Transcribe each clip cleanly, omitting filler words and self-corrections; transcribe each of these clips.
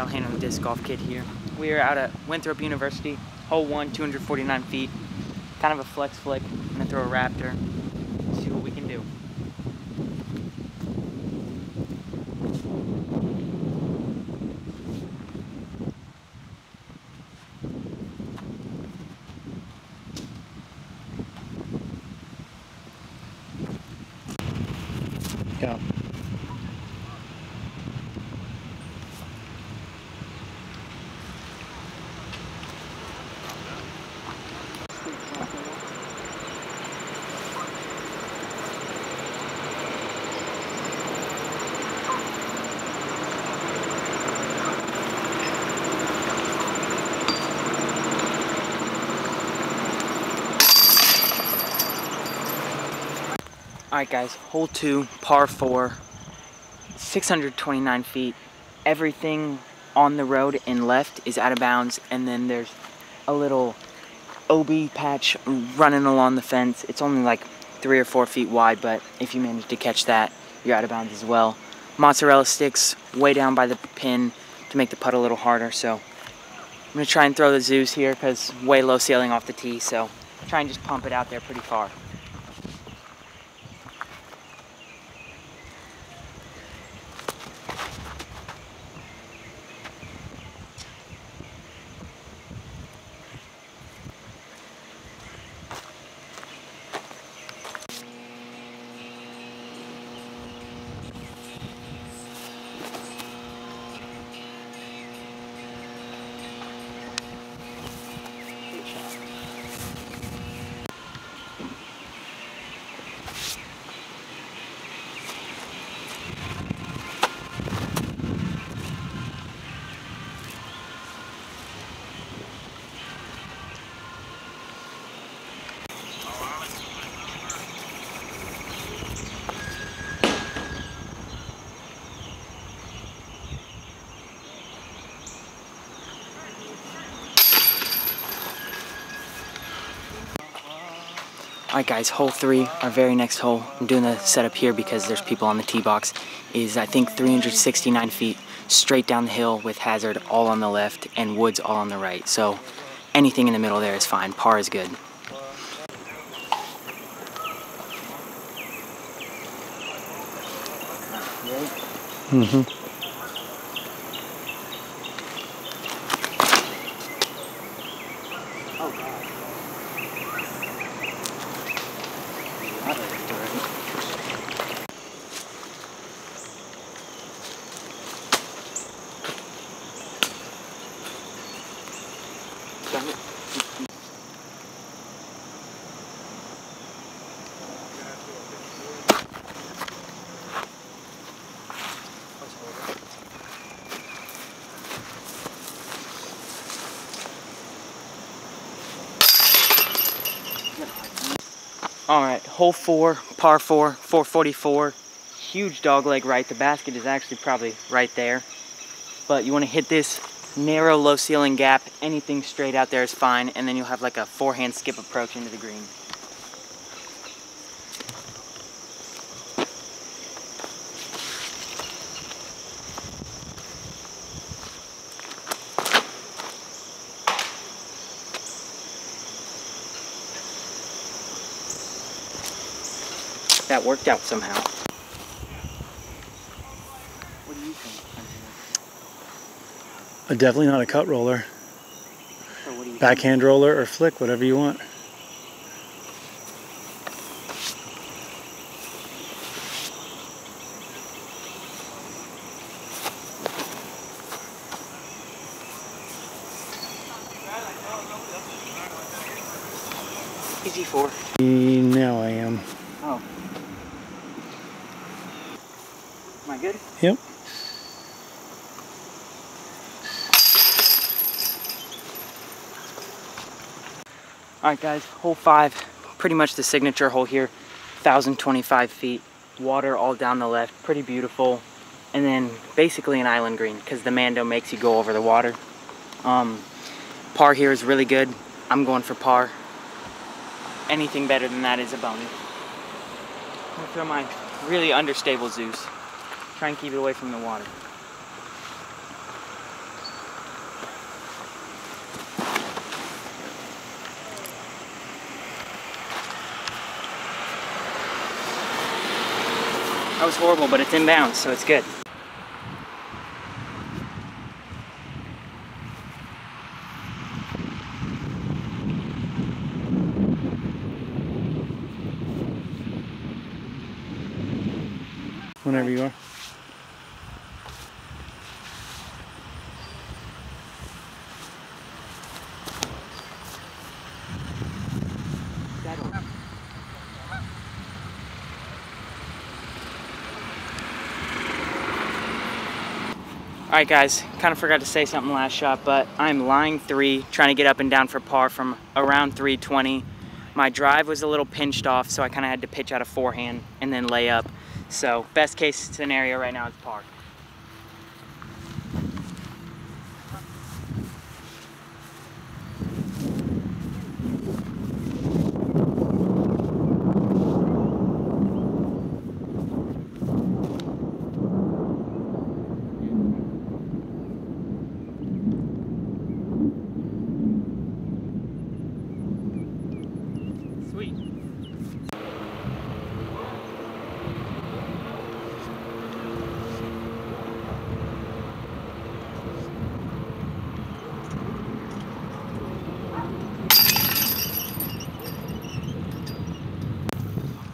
I'll handle this golf kit here. We are out at Winthrop University, hole 1, 249 feet. Kind of a flex flick. I'm gonna throw a Raptor, see what we can do. Go. Alright guys, hole 2, par 4, 629 feet. Everything on the road and left is out of bounds, and then there's a little OB patch running along the fence. It's only like 3 or 4 feet wide, but if you manage to catch that, you're out of bounds as well. Mozzarella sticks way down by the pin to make the putt a little harder, so I'm going to try and throw the Zeus here because way low sailing off the tee, so try and just pump it out there pretty far. Alright guys, hole 3, our very next hole. I'm doing the setup here because there's people on the tee box. Is I think 369 feet straight down the hill with hazard all on the left and woods all on the right. So anything in the middle there is fine. Par is good. Mm-hmm. Alright, hole 4, par 4, 444, huge dog leg right. The basket is actually probably right there. But you want to hit this narrow low ceiling gap, anything straight out there is fine, and then you'll have like a forehand skip approach into the green. That worked out somehow. What do you think? Definitely not a cut roller. So what do you Backhand think? Roller or flick, whatever you want. Easy 4. Now I am. Oh. Am I good? Yep. Alright guys, hole 5, pretty much the signature hole here, 1,025 feet, water all down the left, pretty beautiful, and then basically an island green because the Mando makes you go over the water. Par here is really good. I'm going for par. Anything better than that is a bonus. I'm going to throw my really understable Zeus. Try and keep it away from the water. That was horrible, but it's inbounds, so it's good. Whenever you are. Alright guys, kind of forgot to say something last shot, but I'm lying 3, trying to get up and down for par from around 320. My drive was a little pinched off, so I kind of had to pitch out a forehand and then lay up. So best case scenario right now is par.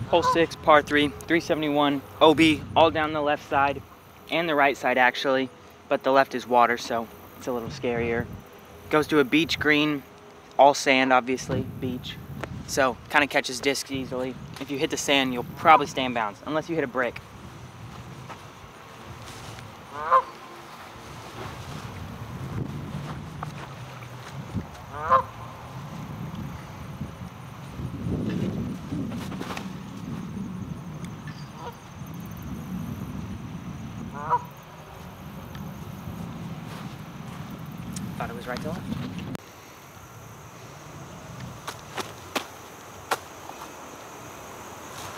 Hole 6, par 3, 371, OB, all down the left side, and the right side actually, but the left is water, so it's a little scarier. Goes to a beach green, all sand obviously, beach, so kind of catches discs easily. If you hit the sand, you'll probably stay in bounds, unless you hit a brick. Thought it was right to left.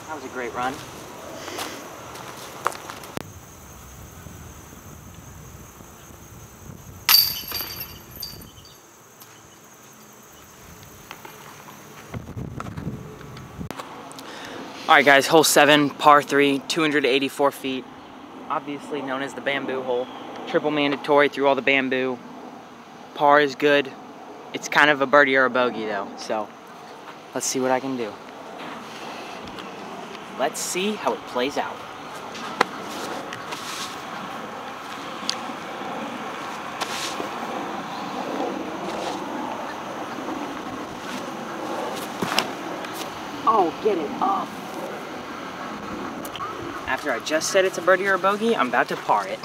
That was a great run. Alright guys, hole 7, par 3, 284 feet. Obviously known as the bamboo hole. Triple mandatory through all the bamboo. Par is good. It's kind of a birdie or a bogey though, so let's see what I can do. Let's see how it plays out. Oh, get it up. After I just said it's a birdie or a bogey, I'm about to par it.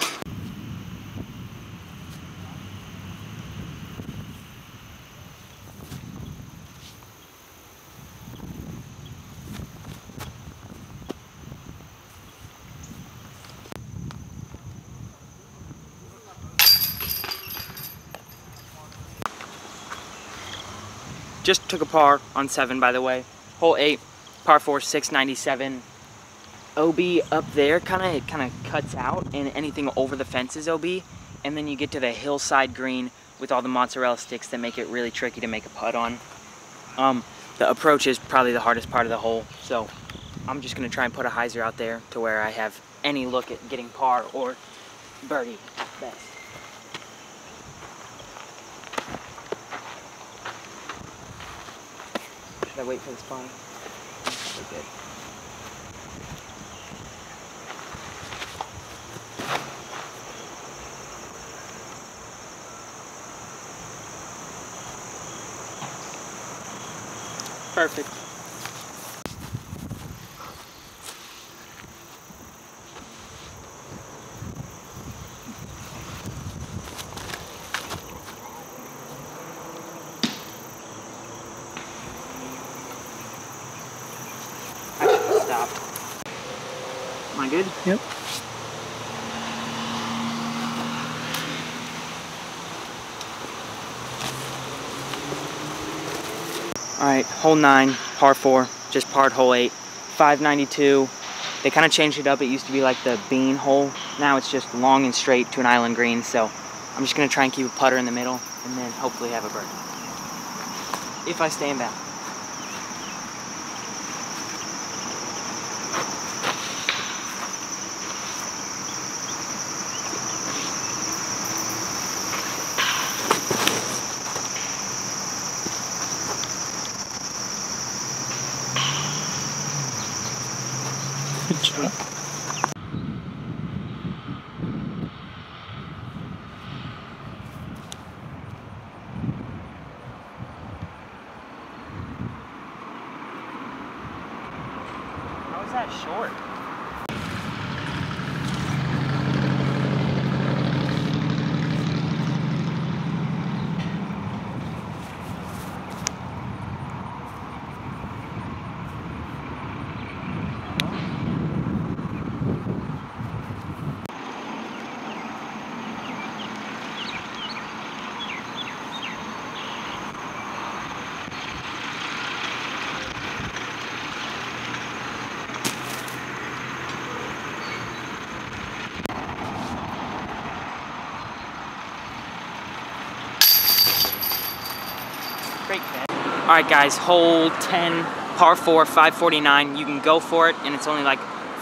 Just took a par on 7, by the way. Hole 8, par 4, 697. OB up there, kind of cuts out, and anything over the fence is OB. And then you get to the hillside green with all the mozzarella sticks that make it really tricky to make a putt on. The approach is probably the hardest part of the hole, so I'm just gonna try and put a hyzer out there to where I have any look at getting par or birdie at best. Should I wait for the spawn? That's pretty good. Perfect. Stop. Am I good? Yep. Alright, hole 9, par 4, just parred hole 8, 592. They kind of changed it up. It used to be like the bean hole. Now it's just long and straight to an island green, so I'm just going to try and keep a putter in the middle and then hopefully have a birdie. If I stay in bounds. Good job. How is that short? Alright guys, hole 10, par 4, 549. You can go for it, and it's only like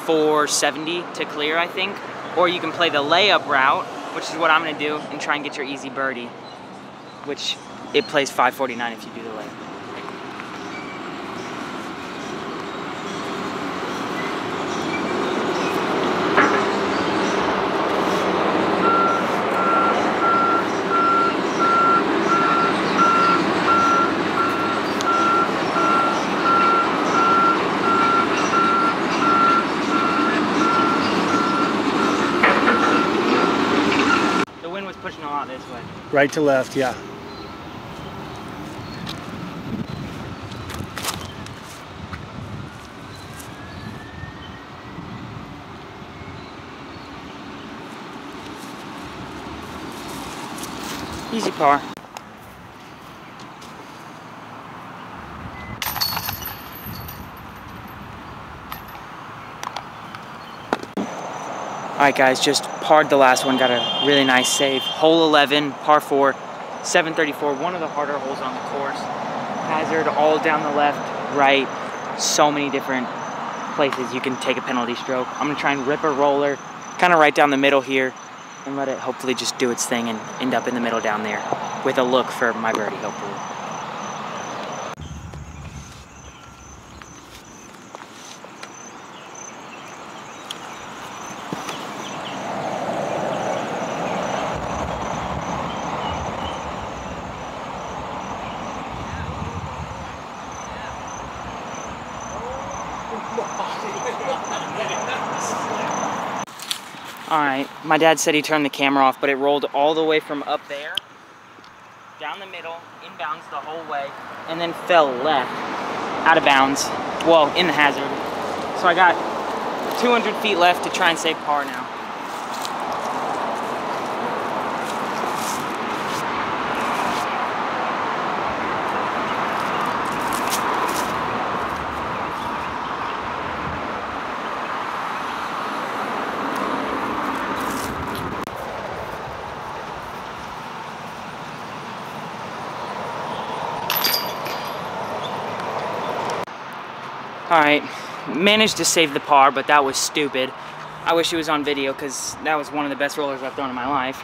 470 to clear, I think. Or you can play the layup route, which is what I'm going to do, and try and get your easy birdie, which it plays 549 if you do the layup. Pushing a lot this way. Right to left, yeah. Easy par. Alright guys, just parred the last one, got a really nice save. Hole 11, par 4, 734, one of the harder holes on the course. Hazard all down the left, right, so many different places you can take a penalty stroke. I'm going to try and rip a roller, kind of right down the middle here, and let it hopefully just do its thing and end up in the middle down there with a look for my birdie, hopefully. Alright, my dad said he turned the camera off, but it rolled all the way from up there, down the middle, inbounds the whole way, and then fell left, out of bounds, well, in the hazard. So I got 200 feet left to try and save par now. Alright, managed to save the par, but that was stupid. I wish it was on video because that was one of the best rollers I've thrown in my life.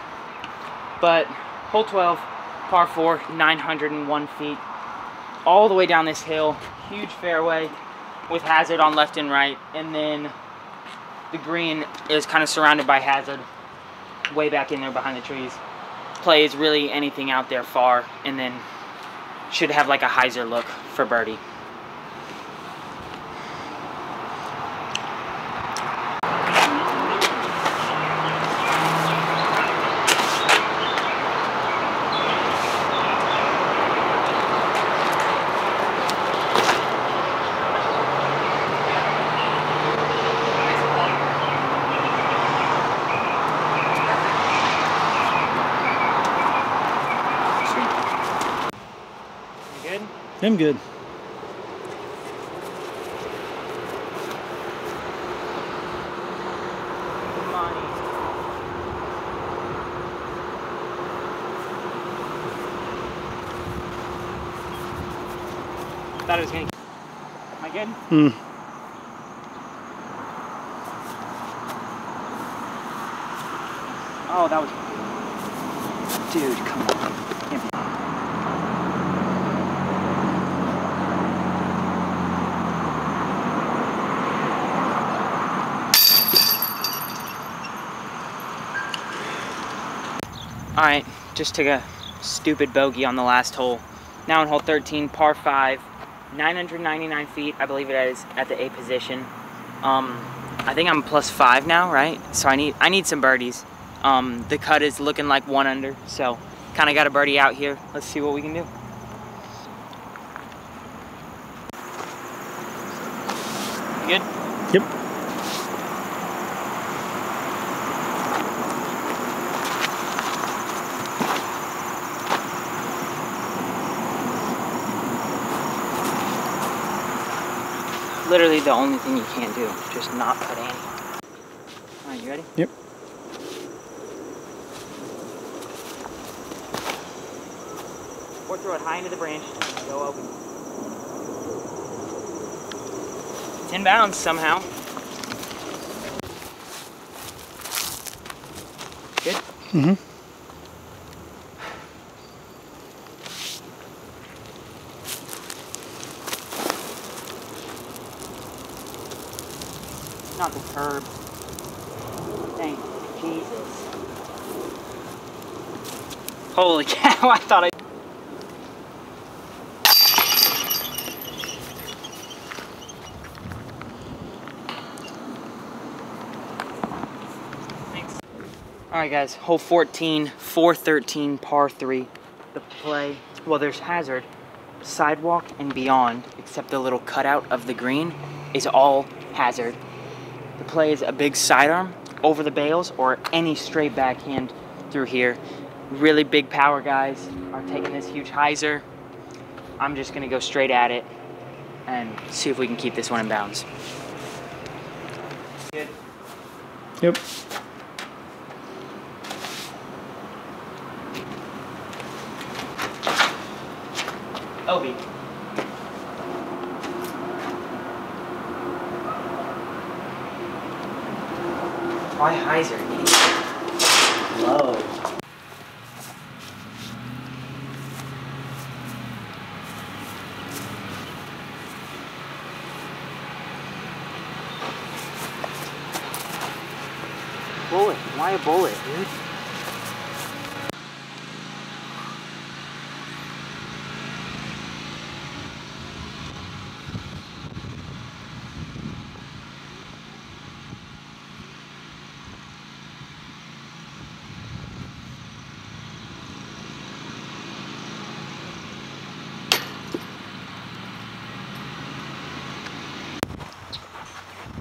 But hole 12, par 4, 901 feet, all the way down this hill, huge fairway with hazard on left and right, and then the green is kind of surrounded by hazard, way back in there behind the trees. Plays really anything out there far, and then should have like a hyzer look for birdie. I'm good. Thought it was gonna. Am I good? Hmm. Oh, that was. Dude, come on. Can't be. Alright, just took a stupid bogey on the last hole. Now in hole 13, par 5, 999 feet, I believe it is, at the 8 position. I think I'm plus 5 now, right? So I need some birdies. The cut is looking like 1 under, so kind of got a birdie out here. Let's see what we can do. You good? Yep. Literally the only thing you can't do, just not put any. Alright, you ready? Yep. Or throw it high into the branch, go open. It's inbounds somehow. Good? Mm-hmm. Not the curb. Thank Jesus. Holy cow, I thought I... Thanks. Alright guys, hole 14, 413, par 3. The play, well there's hazard, sidewalk and beyond, except the little cutout of the green, is all hazard. The play is a big sidearm over the bales or any straight backhand through here. Really big power guys are taking this huge hyzer. I'm just going to go straight at it and see if we can keep this one in bounds. Good? Yep. OB. Why hyzer? Low. Bullet. Why a bullet, dude?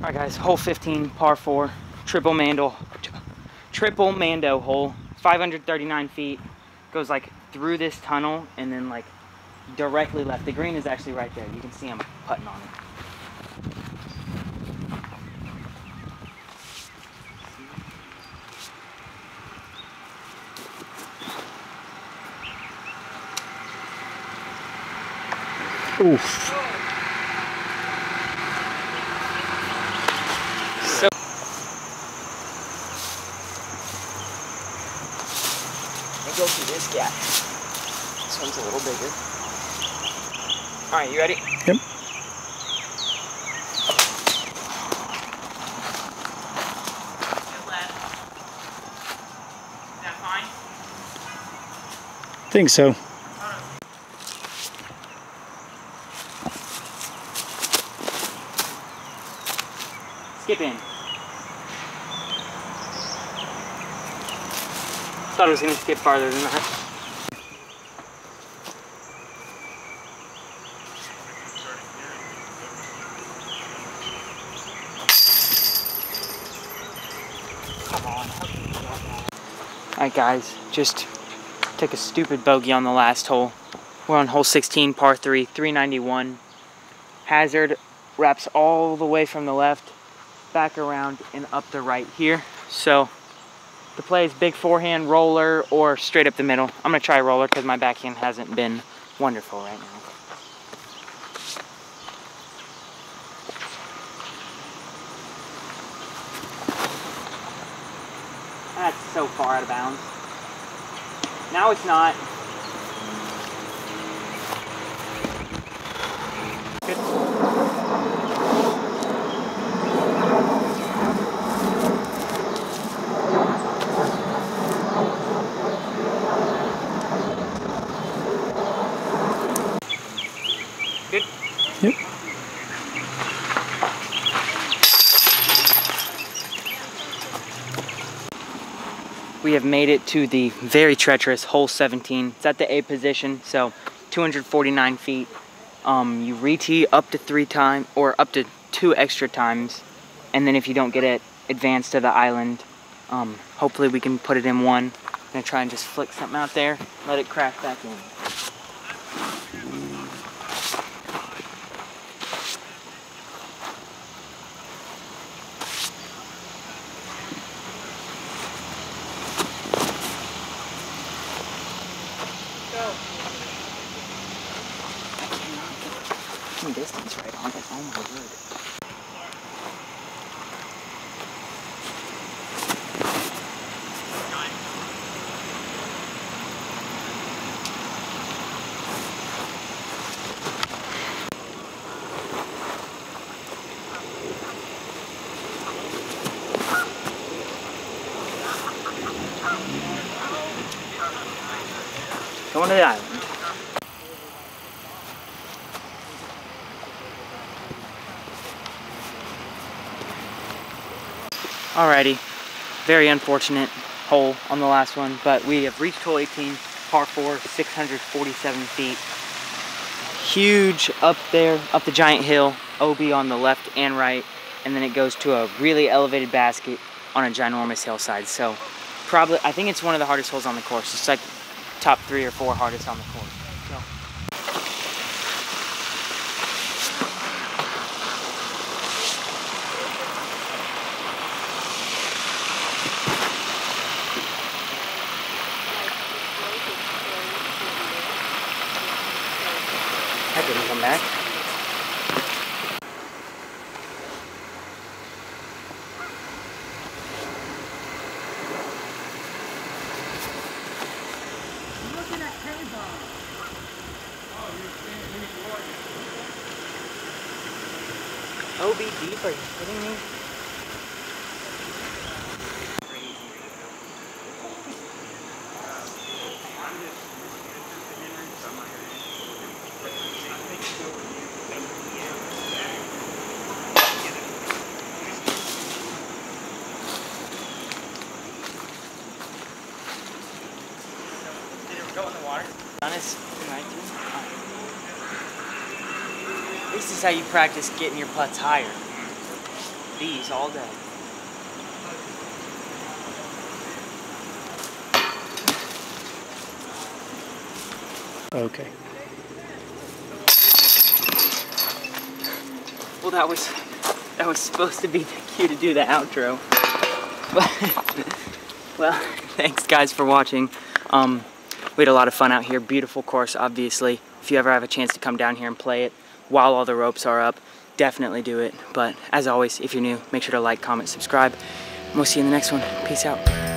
All right guys, hole 15, par 4, triple Mando hole, 539 feet, goes like through this tunnel and then like directly left. The green is actually right there. You can see I'm putting on it. Oof. Go through this gap. This one's a little bigger. All right, you ready? Yep. Left. Is that fine? I think so. Skip in. I thought it was going to skip farther than that. Alright guys, just took a stupid bogey on the last hole. We're on hole 16, par 3, 391. Hazard wraps all the way from the left, back around and up the right here. So... the play is big forehand, roller, or straight up the middle. I'm going to try roller because my backhand hasn't been wonderful right now. That's so far out of bounds. Now it's not. Good. We have made it to the very treacherous hole 17. It's at the A position, so 249 feet. You re-tee up to three times, or up to two extra times, and then if you don't get it, advance to the island. Hopefully we can put it in one. I'm gonna try and just flick something out there, let it crash back in. Distance right on it. Oh my word. Going to the island. Alrighty, very unfortunate hole on the last one, but we have reached hole 18, par 4, 647 feet. Huge up there, up the giant hill, OB on the left and right, and then it goes to a really elevated basket on a ginormous hillside. So probably, I think it's one of the hardest holes on the course. It's like top 3 or 4 hardest on the course. I didn't come back. Look at that cave ball. Oh, you're standing in the water. OB deep, are you kidding me? Go in the water. Honest, this is how you practice getting your putts higher. These all day. Okay. Well, that was supposed to be the cue to do the outro. But, well, thanks guys for watching. We had a lot of fun out here. Beautiful course, obviously. If you ever have a chance to come down here and play it while all the ropes are up, definitely do it. But as always, if you're new, make sure to like, comment, subscribe, and we'll see you in the next one. Peace out.